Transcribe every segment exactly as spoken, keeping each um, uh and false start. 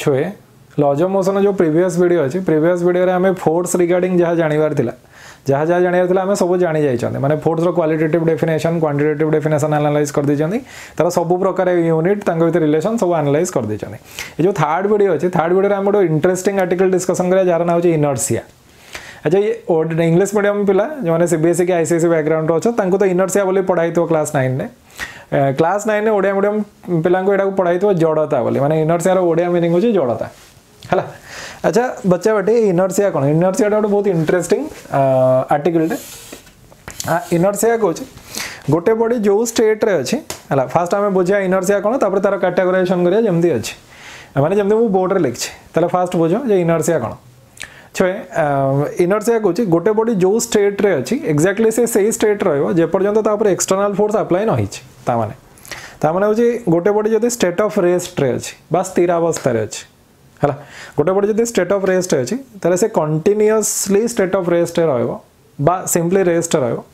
छुए laws of motion जो previous video अछि प्रीवियस वीडियो रे हमें फोर्स रिगार्डिंग जहा जानिवार थिला जहा जहा जानिवार थिला हमें सब जानि जाय छन माने फोर्स रो qualitative definition quantitative definition analyse कर दे छन तर सब प्रकार यूनिट तांग भीतर रिलेशन सब एनालाइज कर दे छन ए जो थर्ड वीडियो अछि थर्ड वीडियो रे हम बडो इंटरेस्टिंग आर्टिकल डिस्कशन करे जहार ना होछि इनर्शिया। अच्छा ये ओड इंग्लिश मीडियम पिला जो माने सीबीएसई के आईसीएसई बैकग्राउंड अछि तांको तो इनर्शिया बोली पढाई तो क्लास नाइन ने क्लास नाइन ने ओडिया मीडियम पिला को एटा को पढाई तो जडता बोली माने इनर्शिया रो ओडिया मीनिंग होछि जडता हला। अच्छा बच्चा बेटे इनर्शिया कोन इनर्शिया डा बहुत इंटरेस्टिंग आर्टिकल डे इनर्शिया को गोटे बॉडी जो स्टेट रे अछि हला फर्स्ट हमें बुझिया इनर्शिया कोन तापर तार कैटेगराइजेशन करिया जेमदी अछि माने जेमदी मु बोर्ड रे लिखछि तले फर्स्ट बुझो जे इनर्शिया कोन छे इनर्शिया को गोटे बॉडी जो स्टेट रे अछि एग्जैक्टली से सही स्टेट रहयो जे पर्यंत तापर एक्सटर्नल फोर्स अप्लाई न हिछि ता माने ता माने होछि गोटे बॉडी जदि स्टेट ऑफ रेस्ट रे अछि बा स्थिर अवस्था रे अछि हला गोटे बॉडी जदि स्टेट ऑफ रेस्ट अछि तले से कंटीन्यूअसली स्टेट ऑफ रेस्ट रहयो बा सिंपली रेस्ट रहयो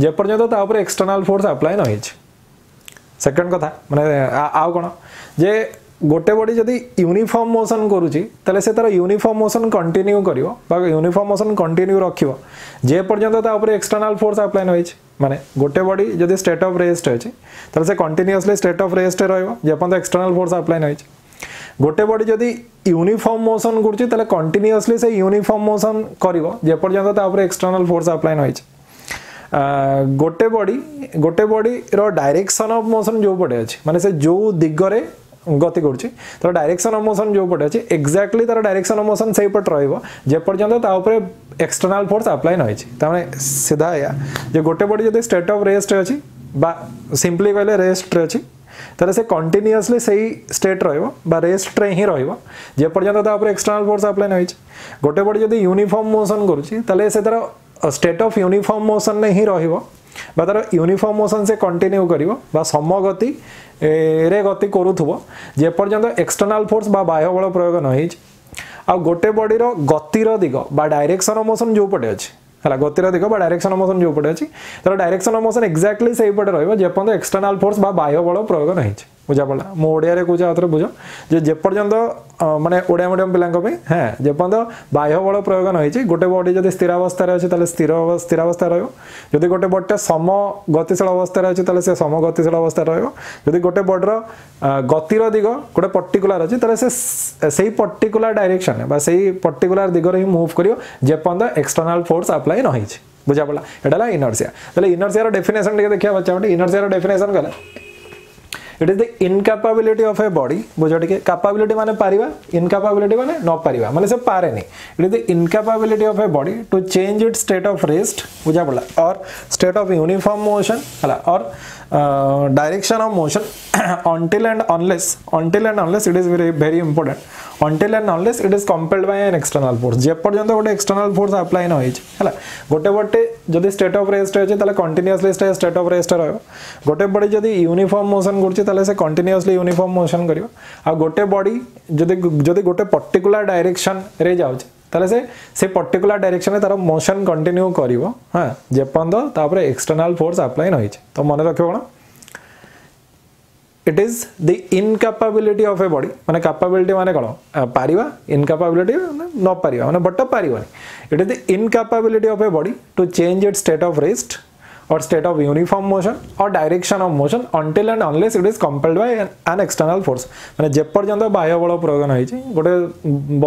जे पर्यंत ता ऊपर एक्सटर्नल फोर्स अप्लाई न हिछि। सेकंड कथा माने आ कोन जे गोटे बॉडी जदि यूनिफॉर्म मोशन करूछि तले से तार यूनिफॉर्म मोशन कंटिन्यू करियो बा यूनिफॉर्म मोशन कंटिन्यू रखियो जे पर्यंत ता ऊपर एक्सटर्नल फोर्स अप्लाई न हिछि माने गोटे बॉडी जदि स्टेट ऑफ रेस्ट अछि तले से कंटीन्यूअसली स्टेट ऑफ रेस्ट रहयो जे पर्यंत एक्सटर्नल फोर्स अप्लाई न हिछि। गोटे बॉडी जदि यूनिफॉर्म मोशन करछि तले कंटीन्यूअसली से यूनिफॉर्म मोशन करिवो जे पर्यंत ता ऊपर एक्सटर्नल फोर्स अप्लाई न होइछ। गोटे बॉडी गोटे बॉडी रो डायरेक्शन ऑफ मोशन जो पडे अछि माने से जो दिगरे गति करछि तो डायरेक्शन ऑफ मोशन जो पडे अछि एग्जैक्टली तार डायरेक्शन ऑफ मोशन सही पट रहइबो जे पर्यंत ता ऊपर एक्सटर्नल फोर्स अप्लाई न होइछ त माने सीधा या जे गोटे बॉडी जदि स्टेट ऑफ रेस्ट अछि बा सिंपली कहले रेस्ट अछि तले से कंटीन्यूअसली सही स्टेट रहइबो बा रेस्ट रे ही रहइबो जे पर्यंत ता ऊपर एक्सटर्नल फोर्स अप्लाई न होइछ। गोटे बॉडी जदि यूनिफॉर्म मोशन करूछि तले से तार स्टेट ऑफ यूनिफॉर्म मोशन नै ही रहइबो बा तार यूनिफॉर्म मोशन से कंटिन्यू करिवो बा समगति रे गति करूथबो जे पर्यंत एक्सटर्नल फोर्स बा बाह्य बल प्रयोग न होइछ। आ गोटे बॉडी रो गति रो दिग बा डायरेक्शन ऑफ मोशन जो पडे अछि हला गति रो दिग बा डायरेक्शन ऑफ मोशन जो पडे अछि तर डायरेक्शन ऑफ मोशन एग्जैक्टली सही पडे रहइबो जे पर्यंत एक्सटर्नल फोर्स बा बाह्य बल प्रयोग न हिच बुझा पडला मो ओडिया रे कोजा अथर बुझो जे जे पर्यंत माने ओडिया मीडियम पिलांको पे हां जे पर्यंत बाह्य बल प्रयोग न हिच गोटे बॉडी जदि स्थिर अवस्था रे अछि तले स्थिर अवस्था स्थिर अवस्था रहयो जदि गोटे बॉडी सम गतिशील अवस्था रे अछि तले से सम गतिशील अवस्था रहयो जदि गोटे बॉडी रो गति रो दिग गोटे पर्टिकुलर अछि तले से सही पर्टिकुलर डायरेक्शन बा सही पर्टिकुलर दिग रे मूव करियो जे पर्यंत एक्सटर्नल फोर्स अप्लाई न हिच बुझा पडला एडाला इनर्शिया। तले इनर्शिया रो डेफिनेशन लेके देखिया बच्चा बेटे इनर्शिया रो डेफिनेशन कला it is the incapability of a body बुझो ठीक कैपेबिलिटी माने पारिबा इनकैपेबिलिटी माने न पारिबा माने से पारे नहीं it is the incapability of a body to change it state of rest बुझा पडला और स्टेट ऑफ यूनिफॉर्म मोशन हला और direction of motion until and unless until and unless it is very very important until and unless it is compelled by an external force जे पर्यंत गोटे external force apply न होई छै हला गोटे बटे जदी स्टेट ऑफ रेस्ट होय छै तले कंटीन्यूअसली स्टेट ऑफ रेस्ट रहयो गोटे बॉडी जदी यूनिफॉर्म मोशन करछि तले से कंटीन्यूअसली यूनिफॉर्म मोशन करियो आ गोटे बॉडी जदी जदी गोटे पर्टिकुलर डायरेक्शन रे जाउ छै तले से से पर्टिकुलर डायरेक्शन में तार मोशन कंटिन्यू करिवो हां जे पर्यंत तापर एक्सटर्नल फोर्स अप्लाई न होई छै तो मन राखियो कोन it is the incapability of a body माने कैपेबिलिटी माने कोन पारिबा इनकैपेबिलिटी न पारिबा माने बट पारिबा it is the incapability of a body to change its state of rest और स्टेट ऑफ यूनिफॉर्म मोशन और direction of motion until and unless it is compelled by an external force माने जे पर्यंत बाह्य बल प्रयोग होई छै गोटे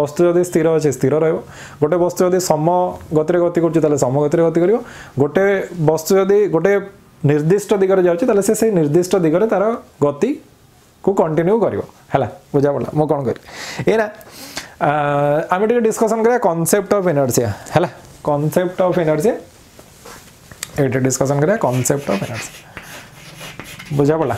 वस्तु जदि स्थिर अछि स्थिर रहबो गोटे वस्तु जदि सम गति रे गति करछि तले सम गति रे गति करियो गोटे वस्तु जदि गोटे निर्दिष्ट दिगरे जाउछि तले से से निर्दिष्ट दिगरे तार गति को कंटिन्यू करियो हला बुझा पडला मो कोन करि एना आमेटिक डिस्कशन करा कांसेप्ट ऑफ इनर्शिया हला कांसेप्ट ऑफ इनर्शिया एटा डिस्कशन करे कांसेप्ट ऑफ इनर्शिया बुझा पडला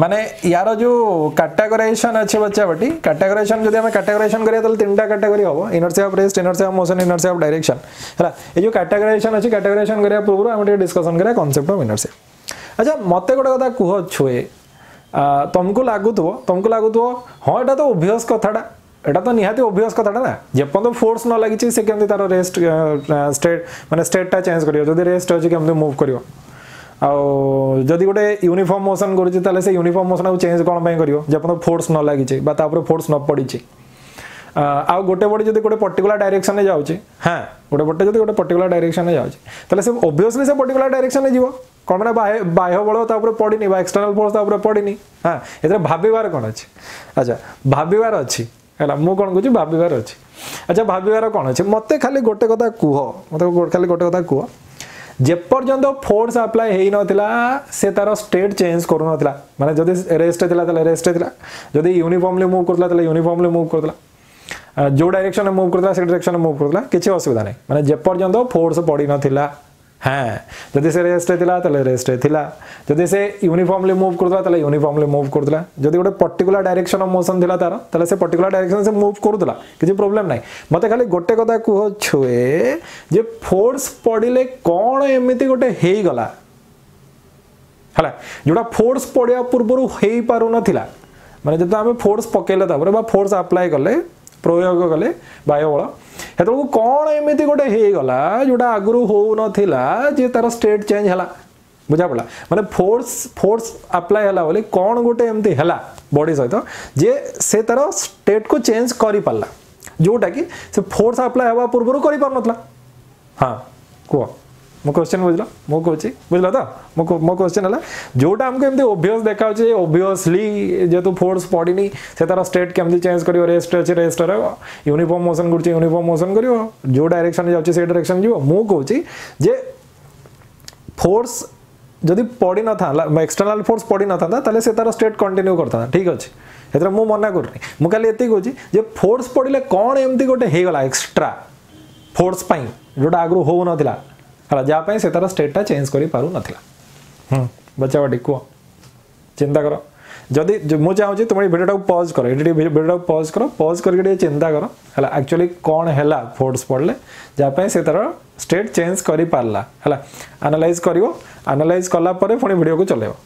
माने यार जो कैटेगराइजेशन अछि बच्चा बटी कैटेगराइजेशन जदि हम कैटेगराइजेशन करिया त तीनटा कैटेगरी होबो inertia of rest inertia of motion inertia of direction हला ए जो कैटेगराइजेशन अछि कैटेगराइजेशन करिया पूर्व हम एटा डिस्कशन करे कांसेप्ट ऑफ इनर्शिया। अच्छा मते गोटा कथा कुहो छुए तुमको लागुतो तुमको लागुतो हां एटा तो ऑब्वियस कथाडा एटा तो निहाते ऑब्वियस कथाडा ना जे पर्यंत फोर्स न लागि छै से केमते तारो रेस्ट स्टेट माने स्टेटटा चेंज करियो जदी रेस्ट हो छै केमते मूव करियो आउ जदी गोटे यूनिफॉर्म मोशन करू छी तले से यूनिफॉर्म मोशन को चेंज कोन पय करियो जपन फोर्स न लागि छी बा तापर फोर्स न पड़ी छी आउ गोटे बॉडी जदी गोटे पर्टिकुलर डायरेक्शन में जाउ छी हां गोटे बॉडी जदी गोटे पर्टिकुलर डायरेक्शन में जाउ छी तले से ऑब्वियसली से पर्टिकुलर डायरेक्शन में जीवो कोन माने बाय बाय बळ तापर पड़िनी बा एक्सटर्नल फोर्स तापर पड़िनी हां एतरे भाबिवार कोन अछि अच्छा भाबिवार अछि हला मु कोन गुची भाबिवार अछि अच्छा भाबिवार कोन अछि मते खाली गोटे कथा कुहो मते खाली गोटे कथा कुहो जे पर्यंत फोर्स अप्लाई हेई नथिला से तारो स्टेट चेंज करू नथिला माने जदी रेस्ट थिला तले रेस्ट थिला जदी यूनिफॉर्मली मूव करतला तले यूनिफॉर्मली मूव करतला जो डायरेक्शन में मूव करतला से डायरेक्शन में मूव करतला किछि असुविधा नै माने जे पर्यंत फोर्स पड़ी नथिला हां जदी से रेस्ट थिला तले रेस्ट थिला जदी से यूनिफॉर्मली मूव करतला तले यूनिफॉर्मली मूव करतला जदी गोटे पर्टिकुलर डायरेक्शन ऑफ मोशन थिला तारो तले से पर्टिकुलर डायरेक्शन से मूव करतला किछि प्रॉब्लम नाही मते खाली गोटे कथा कुहो छुए जे फोर्स पडिले कोन एमिति गोटे हेई गला हला जोडा फोर्स पडिया पूर्वरु हेई पारु नथिला माने जते आमे फोर्स पकेले तापर बा फोर्स अप्लाई करले प्रयोग गले बायो बळ हेतु कोन एमिति गोटे हे गला जोडा अगरु हो नथिला जे तार स्टेट चेंज हला बुझा पडला माने फोर्स फोर्स अप्लाई हला बोले कोन गोटे एमिति हला बॉडी सहित जे से तार स्टेट को चेंज करि पल्ला जोटा कि से फोर्स अप्लाई हवा पूर्वरु करि पर नथला हां को मो क्वेश्चन बुझला मो कहची बुझला त मो मो क्वेश्चन हला जोटा हमके एमते ऑब्वियस देखाउ छे ऑब्वियसली जे तो फोर्स पडिनी से तारा स्टेट केमते चेंज करियो रेस्ट छे रेस्ट रहो यूनिफॉर्म मोशन गुरचे यूनिफॉर्म मोशन करियो जो डायरेक्शन जाउ छे से डायरेक्शन जीव मो कहची जे फोर्स जदी पडि न था एक्सटर्नल फोर्स पडि न था तले से तारा स्टेट कंटिन्यू करता ठीक अछि एतरा मो मना करनी मो खाली एति कहची जे फोर्स पडिले कोन एमते गोटे हे गला एक्स्ट्रा फोर्स पई जोटा आग्रो हो नथिला हला जा पय से तारा स्टेट टा चेंज करि पारु नथिला हम बच्चा वाडी को चिंता करो जदी मो चाहू छी तुम्ही वीडियो टा पॉज करो एडिट वीडियो टा पॉज करो पॉज करके चिंता करो हला एक्चुअली कोन हला फोर्स पडले जा पय से तारा स्टेट चेंज करि पारला हला एनालाइज करियो एनालाइज करला परे पुनी वीडियो को चलेबो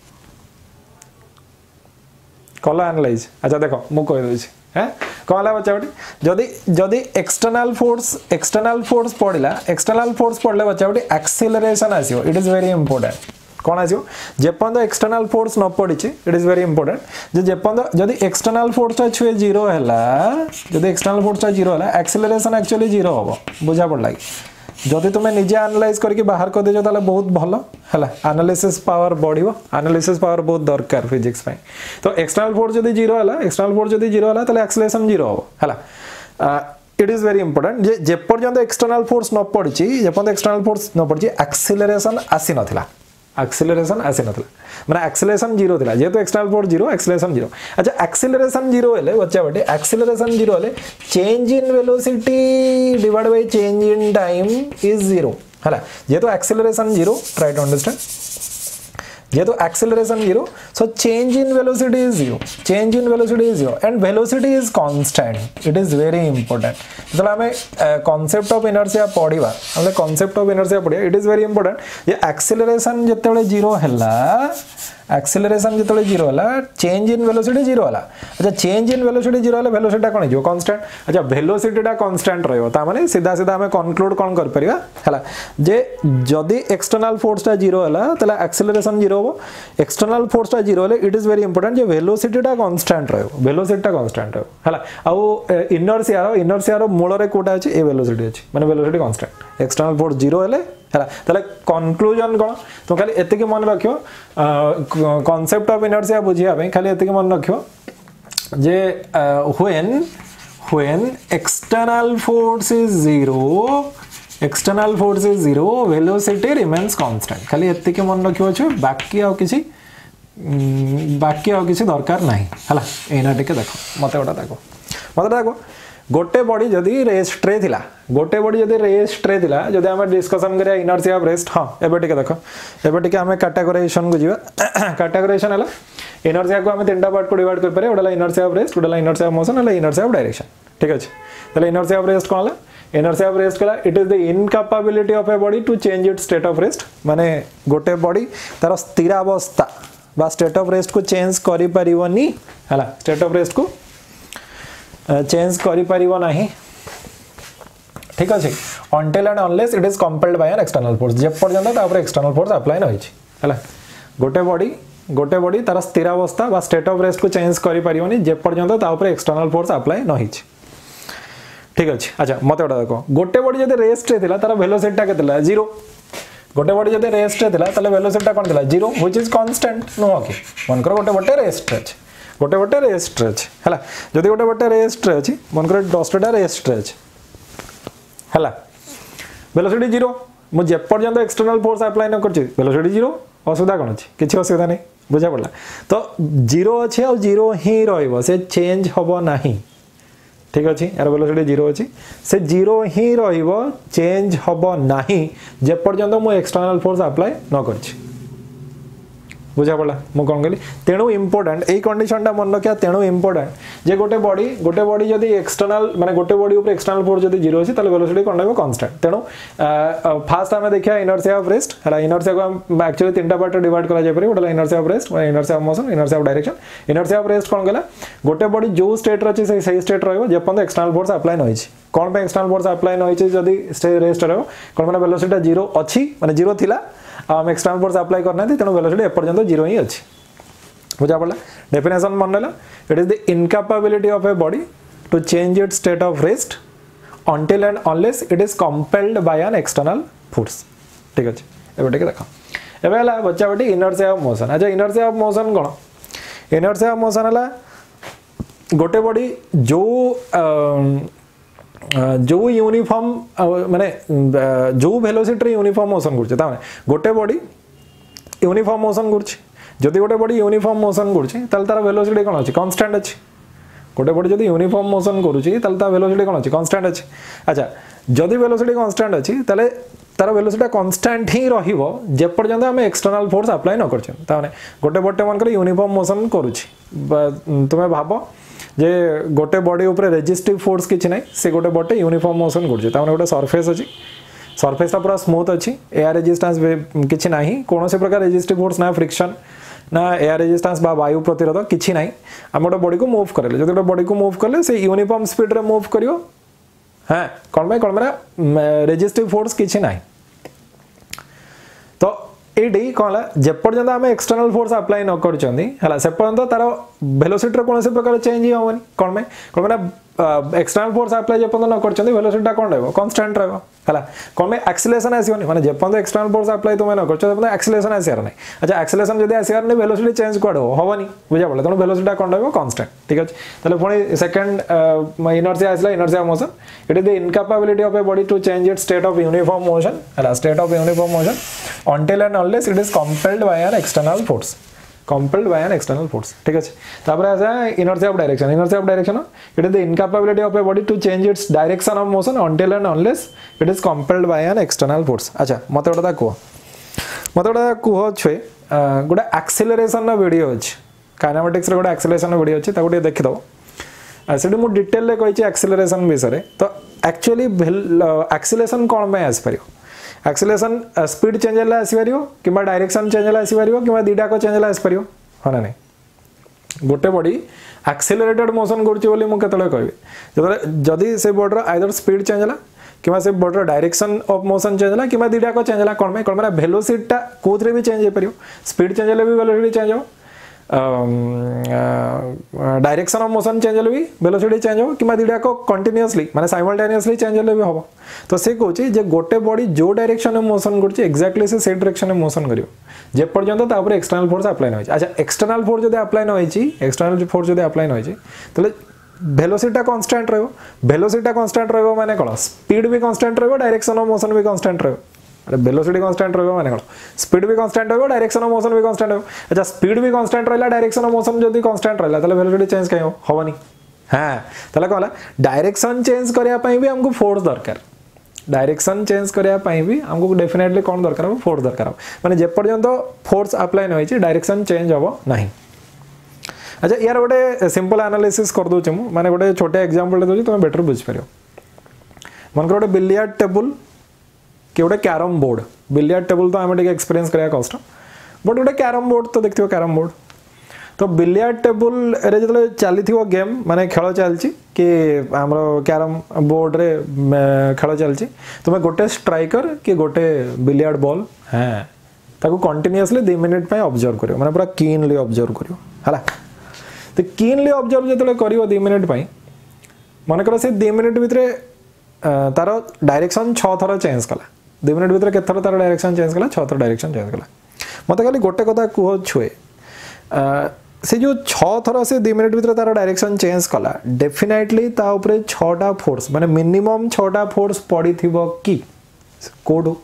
कला एनालाइज अच्छा देखो मो कहि दउ छी हैं कोला बच्चा बेटी जदी जदी एक्सटर्नल फोर्स एक्सटर्नल फोर्स पडिला एक्सटर्नल फोर्स पडले बच्चा बेटी एक्सेलरेशन आसीओ इट इज वेरी इंपोर्टेंट कोन आसीओ जेपन द एक्सटर्नल फोर्स न पडि छी इट इज वेरी इंपोर्टेंट जे जेपन द जदी एक्सटर्नल फोर्स ता छुए जीरो हला जदी एक्सटर्नल फोर्स ता जीरो हला एक्सेलरेशन एक्चुअली जीरो होबो बुझा पडला जदी तुमे निजे एनालाइज करके बाहर कर देजो ताले बहुत भलो हला एनालिसिस पावर बढिबो एनालिसिस पावर बहुत दरकार फिजिक्स पई तो एक्सटर्नल फोर्स जदी जीरो हला एक्सटर्नल फोर्स जदी जीरो हला ताले एक्सेलरेशन जीरो हो हला इट इज वेरी इंपोर्टेंट जे जे पर्यंत एक्सटर्नल फोर्स न पडची जे पर्यंत एक्सटर्नल फोर्स न पडची एक्सेलरेशन आसी नथिला एक्सेलरेशन आसी नथिला माने एक्सेलरेशन जीरो थिला जेतो external force zero acceleration zero अच्छा एक्सेलरेशन जीरो हेले बच्चा बेटे एक्सेलरेशन जीरो हेले change in velocity divide by change in time is zero हला जेतो acceleration zero try to understand जेतो acceleration zero so change in velocity is zero change in velocity is zero and velocity is constant it is very important जला हमें concept of inertia पढीबा हमले concept of inertia पढिया it is very important ये acceleration जतेबेले zero हला acceleration जतेबेले zero हला चेंज इन वेलोसिटी जीरो हला अच्छा चेंज इन वेलोसिटी जीरो हला वेलोसिटी टा कोन हिजो कांस्टेंट अच्छा वेलोसिटी टा कांस्टेंट रहयो ता माने सीधा सीधा हमें कंक्लूड कोन कर परिबा हला जे जदी एक्सटर्नल फोर्स टा जीरो हला तला एक्सेलरेशन जीरो हो एक्सटर्नल फोर्स टा जीरो हले इट इज वेरी इंपोर्टेंट जे वेलोसिटी टा कांस्टेंट रहयो वेलोसिटी टा कांस्टेंट रहयो हला आउ इनर्शिया रो इनर्शिया रो मूल रे कोटा अछि ए वेलोसिटी अछि माने velocity constant external force zero हले हला तले कंक्लूजन कोन तो खाली एते के मन राखियो कांसेप्ट ऑफ इनर्शिया बुझिया बे खाली एते के मन राखियो जे when when external force is zero external force is zero velocity remains constant खाली एते के मन राखियो छ बाकी आ किसी बाकी आ किसी दरकार नाही हला एना टिके देखो मते ओटा देखो मते देखो गोटे बॉडी जदी रेस ट्रे थिला गोटे बॉडी जदी रेस ट्रे थिला जदी हम डिस्कशन करिया इनर्शिया ऑफ रेस्ट हां एबे टिके देखो एबे टिके हम कैटेगराइजेशन को जीवा कैटेगराइजेशन हला इनर्शिया को हम तीनटा पार्ट को डिवाइड कर पारे ओडाला इनर्शिया ऑफ रेस्ट ओडाला इनर्शिया ऑफ मोशन ओडाला इनर्शिया ऑफ डायरेक्शन ठीक अछि तले इनर्शिया ऑफ रेस्ट कोला इनर्शिया ऑफ रेस्ट कोला it is the incapability of a body to change its state of rest माने गोटे बॉडी तार स्थिर अवस्था बा स्टेट ऑफ रेस्ट को चेंज करि परिवनी हला स्टेट ऑफ रेस्ट को चेंज करि परिवो नाही ठीक अछि until and unless it is compelled by an external force जे पर्यंत ता ऊपर एक्सटर्नल फोर्स अप्लाई न होई छी है गोटे बॉडी गोटे बॉडी तार स्थिर अवस्था बा स्टेट ऑफ रेस्ट को चेंज करि परियोनी जे पर्यंत ता ऊपर एक्सटर्नल फोर्स अप्लाई न होइछ ठीक अछि। अच्छा मते ओडा देखो गोटे बॉडी जदे रेस्ट रे थिला तार वेलोसिटी ता केतला जीरो गोटे बॉडी जदे रेस्ट रे थिला ताले वेलोसिटी ता कोन थिला zero which is constant no okay मन कर गोटे बटे रेस्ट रे गोटे बटे रेस्ट रे हला जदि गोटे बटे रेस्ट रे अछि मन कर दस टा रेस्ट रे हला वेलोसिटी जीरो मु जे पर्यंत एक्सटर्नल फोर्स अप्लाई न करछि वेलोसिटी जीरो असुविधा कोन अछि किछि असुविधा नै बुझा पड़ला तो जीरो अछि और जीरो ही रहइबो से चेंज होबो नाही ठीक अछि यार वेलोसिटी जीरो अछि से जीरो ही रहइबो चेंज होबो नाही जे पर्यंत मु एक्सटर्नल फोर्स अप्लाई न करछि बुझा पड़ला मु कोन कहली तेनु इंपोर्टेंट ए कंडीशनटा मन रखिया तेनु इंपोर्टेंट जे गोटे बॉडी गोटे बॉडी जदी एक्सटर्नल माने गोटे बॉडी ऊपर एक्सटर्नल फोर्स जदी जीरो अछि तले वेलोसिटी कोन रहबो कांस्टेंट तेनु फर्स्ट हम देखिया इनर्शिया ऑफ रेस्ट हला इनर्शिया को हम एक्चुअली तीनटा पार्ट डिवाइड करा जाय परे ओडला इनर्शिया ऑफ रेस्ट माने inertia of motion inertia of direction inertia of rest कोन गेला गोटे बॉडी जो स्टेट रछि से सही स्टेट रहबो जे पंद एक्सटर्नल फोर्स अप्लाई न होई छि कोन पे एक्सटर्नल फोर्स अप्लाई न होई छि जदी स्टेट रेस्ट रहबो कोन माने वेलोसिटी जीरो अछि माने जीरो थिला हम एक्सटर्नल फोर्स अप्लाई करना है तेनो वेलोसिटी ए पर्यंत जीरो ही अछि बुझा पड़ला डेफिनेशन मन लेला it is the incapability of a body to change its state of rest until and unless it is compelled by an external force ठीक अछि। एबे ठीक देखा एबे हला बच्चा बेटी इनर्शिया ऑफ मोशन अच्छा इनर्शिया ऑफ मोशन कोन इनर्शिया ऑफ मोशन हला गोटे बॉडी जो जो यूनिफॉर्म माने जो वेलोसिटी यूनिफॉर्म मोशन करछ त माने गोटे बॉडी यूनिफॉर्म मोशन करछ जदी गोटे बॉडी यूनिफॉर्म मोशन करछ तल तार वेलोसिटी कोन अछि कांस्टेंट अछि गोटे बॉडी जदी यूनिफॉर्म मोशन करूछि तल तार वेलोसिटी कोन अछि कांस्टेंट अछि। अच्छा जदी वेलोसिटी कांस्टेंट अछि तले तार वेलोसिटी कांस्टेंट ही रहिबो जे पर्यंत हम एक्सटर्नल फोर्स अप्लाई न करछ त माने गोटे बॉडी मन कर यूनिफॉर्म मोशन करूछि तुमे भाबो जे गोटे बॉडी ऊपर रेजिस्टिव फोर्स किछ नै से गोटे बॉडी यूनिफॉर्म मोशन करछ ताने गोटे सरफेस अछि सरफेस पूरा स्मूथ अछि एयर रेजिस्टेंस किछ नाही कोनोसे प्रकार रेजिस्टिव फोर्स ना फ्रिक्शन ना एयर रेजिस्टेंस बा वायु प्रतिरोध किछ नाही हम गोटे बॉडी को मूव करले जदि गोटे बॉडी को मूव करले से यूनिफॉर्म स्पीड रे मूव करियो हां कोन में कोन में रेजिस्टिव फोर्स किछ नाही तो एडी कोला जे पर्यंत हम एक्सटर्नल फोर्स अप्लाई न करछनी हला से पर्यंत तार वेलोसिटी रे कोनसे प्रकार चेंज ही होवन कोन में कोन में एक्सटर्नल फोर्स अप्लाई जे पर्यंत न करछनी वेलोसिटी कोन रहबो कांस्टेंट रहबो हला कोन में एक्सेलरेशन आसीवनी माने जे पर्यंत एक्सटर्नल फोर्स अप्लाई तुमे न करछ तब एक्सेलरेशन आसीर नै। अच्छा एक्सेलरेशन जदी आसीर नै वेलोसिटी चेंज करबो होवनी बुझा पड़ला तनो वेलोसिटी कोन रहबो कांस्टेंट ठीक अछि। तले पुनी सेकंड इनर्शिया आसला inertia motion it is the incapability of a body to change its state of uniform motion हला state of uniform motion until and unless it is compelled by an external force compelled by an external force ठीक अछि। तापरे आसा inertia of direction inertia of direction it is the incapability of a body to change its direction of motion until and unless it is compelled by an external force। अच्छा मते ओटा को मते ओटा को छे गोडा एक्सेलरेशन ना वीडियो अछि काइनेमेटिक्स रे गोडा एक्सेलरेशन ना वीडियो अछि ताको देखि दो सेडी मु डिटेल ले कहि छी एक्सेलरेशन विषय रे तो एक्चुअली एक्सेलरेशन कोन में आस परियो एक्सेलरेशन स्पीड चेंज हला आसी परियो किबा डायरेक्शन चेंज हला आसी परियो किबा दीडा को चेंज हला आसी परियो होना नै गोटे बॉडी एक्सेलरेटेड मोशन करछि बोली मु केतले कहबे जदि जदि से बॉडी रो आइदर स्पीड चेंज हला किबा से बॉडी रो डायरेक्शन ऑफ मोशन चेंज हला किबा दीडा को चेंज हला कोन में कोन में वेलोसिटी ता कोथरे भी चेंज हे परियो स्पीड चेंज हले भी वेलोसिटी चेंज हो डायरेक्शन ऑफ मोशन चेंज हले भी वेलोसिटी चेंज हो किमा दिडा को कंटीन्यूअसली माने साइमल्टेनियसली चेंज हले भी होबो तो से कहूची जे गोटे बॉडी जो डायरेक्शन में मोशन करची एग्जैक्टली से से डायरेक्शन में मोशन करियो जे पर्यंत ता ऊपर एक्सटर्नल फोर्स अप्लाई न होई। अच्छा एक्सटर्नल फोर्स जदे अप्लाई न होईची एक्सटर्नल फोर्स जदे अप्लाई न होईची तले वेलोसिटी ता कांस्टेंट रहबो वेलोसिटी कांस्टेंट रहबो माने कोन स्पीड भी कांस्टेंट रहबो डायरेक्शन ऑफ मोशन भी कांस्टेंट रहबो वेलोसिटी कांस्टेंट रहबो माने कोन स्पीड भी कांस्टेंट रहबो डायरेक्शन ऑफ मोशन भी कांस्टेंट रहबो। अच्छा स्पीड भी कांस्टेंट रहला डायरेक्शन ऑफ मोशन जदी कांस्टेंट रहला तले वेलोसिटी चेंज काई होवनी हां तले कहला डायरेक्शन चेंज करिया पई भी हमको फोर्स दरकार डायरेक्शन चेंज करिया पई भी हमको डेफिनेटली कोन दरकार हो फोर्स दरकार हो माने जे पर्यंत फोर्स अप्लाई न होई छी डायरेक्शन चेंज होबो नाही। अच्छा यार गोटे सिंपल एनालिसिस कर दो छमु माने गोटे छोटे एग्जांपल दो छी तुम बेटर बुझ परियो मन कर गोटे बिलियर्ड टेबल कि ओडे कैरम बोर्ड बिलियर्ड टेबल तो हम ठीक एक्सपीरियंस करया कष्ट बट ओडे कैरम बोर्ड तो देखथियो कैरम बोर्ड तो बिलियर्ड टेबल रे जतले चाली थियो गेम माने खेल चलची कि हमरो कैरम बोर्ड रे खेल चलची तुमे गोटे स्ट्राइकर कि गोटे बिलियर्ड बॉल हां ताको कंटीन्यूअसली दो मिनिट पे ऑब्जर्व करियो माने पूरा कीनली ऑब्जर्व करियो हला तो कीनली ऑब्जर्व जतले करियो दो मिनिट पे माने करो से दो मिनिट भितरे तारो डायरेक्शन छह थरा चेंज कला दो मिनिट भितरे के थरा तारो डायरेक्शन चेंज कला छह थरा डायरेक्शन चेंज कला मते खाली गोटे कथा कहो छुए से जो छह थरा से दो मिनिट भितरे तारो डायरेक्शन चेंज कला डेफिनेटली ता ऊपर छह टा फोर्स माने मिनिमम छह टा फोर्स पड़ी थिबो की कोड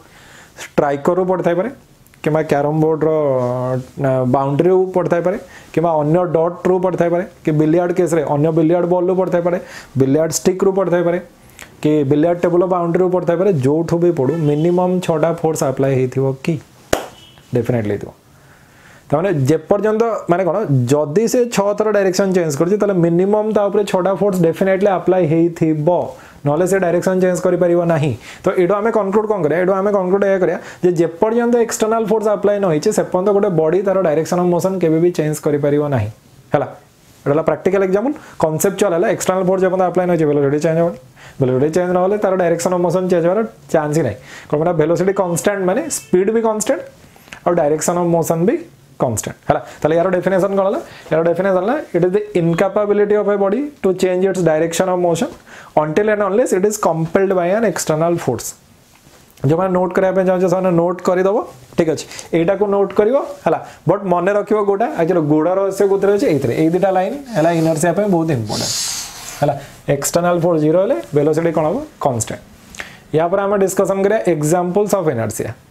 स्ट्राइकर ऊपर थाई पारे किमा कैरम बोर्ड रो बाउंड्री उ पड़थाय पारे किमा अन्य डॉट रो पड़थाय पारे कि बिलियर्ड केस रे अन्य बिलियर्ड बॉल रो पड़थाय पारे बिलियर्ड स्टिक रो पड़थाय पारे कि बिलियर्ड टेबल रो बाउंड्री रो पड़थाय पारे जोठो भी पडू मिनिमम छोटा फोर्स अप्लाई हेथिबो की डेफिनेटली तो ताने जे पर्यंत माने कोन जदी से छह थरा डायरेक्शन चेंज करजे तले मिनिमम ता ऊपर छोटा फोर्स डेफिनेटली अप्लाई हेथिबो नॉलेज से डायरेक्शन चेंज करि परिबो नाही तो एडो आमे कंक्लूड कोन करे एडो आमे कंक्लूड ए करिया जे जेपर जंत एक्सटर्नल फोर्स अप्लाई न होइचे सेपंत गोटे बॉडी तारो डायरेक्शन ऑफ मोशन केबे भी चेंज करि परिबो नाही हला एडला प्रैक्टिकल एग्जांपल कांसेप्चुअल हला एक्सटर्नल फोर्स जेपंत अप्लाई न होइचे वेलोसिटी चेंज होले वेलोसिटी चेंज न होले तारो डायरेक्शन ऑफ मोशन चेंज होले चांस ही नाही कोमरा वेलोसिटी कांस्टेंट माने स्पीड भी कांस्टेंट और डायरेक्शन ऑफ मोशन भी कांस्टेंट हला तले यार डेफिनेशन कोन हला यार डेफिनेशन हला it is the incapability of a body to change its direction of motion until and unless it is compelled by an external force जो मैं नोट करया पे जाउ साने नोट करी दबो ठीक अछि एटा को नोट करिवो हला बट मने रखिवो गोटा एक्चुअली गोडा रो से गुतरे अछि एतरे ए दुटा लाइन हला इनर्शिया पे बहुत इंपोर्टेंट हला एक्सटर्नल फोर्स जीरो ले वेलोसिटी कोन हो कांस्टेंट या पर हम डिस्कशन करिया एग्जांपल्स ऑफ इनर्शिया